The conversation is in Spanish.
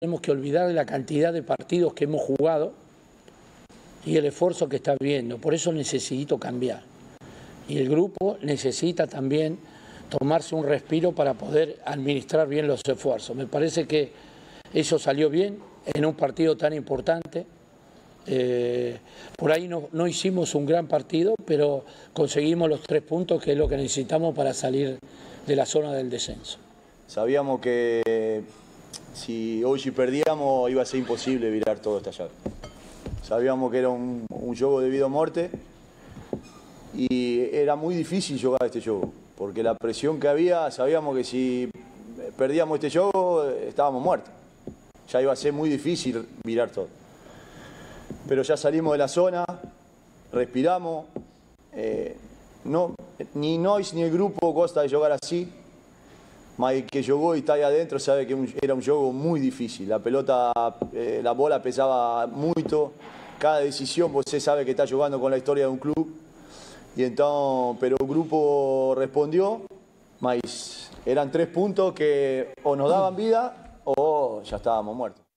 Tenemos que olvidar la cantidad de partidos que hemos jugado y el esfuerzo que está habiendo. Por eso necesito cambiar. Y el grupo necesita también tomarse un respiro para poder administrar bien los esfuerzos. Me parece que eso salió bien en un partido tan importante. Por ahí no hicimos un gran partido, pero conseguimos los 3 puntos, que es lo que necesitamos para salir de la zona del descenso. Sabíamos que si hoy perdíamos iba a ser imposible virar toda esta llave. Sabíamos que era un juego de vida o muerte y era muy difícil jugar este juego, porque la presión que había, sabíamos que si perdíamos este juego estábamos muertos. Ya iba a ser muy difícil virar todo. Pero ya salimos de la zona, respiramos, ni Nois ni el grupo gosta de jugar así. Mas el que jugó y está ahí adentro sabe que era un juego muy difícil. La pelota, la bola pesaba mucho. Cada decisión, você sabe que está jugando con la historia de un club. Y entonces, pero el grupo respondió. Mas eran 3 puntos que o nos daban vida o ya estábamos muertos.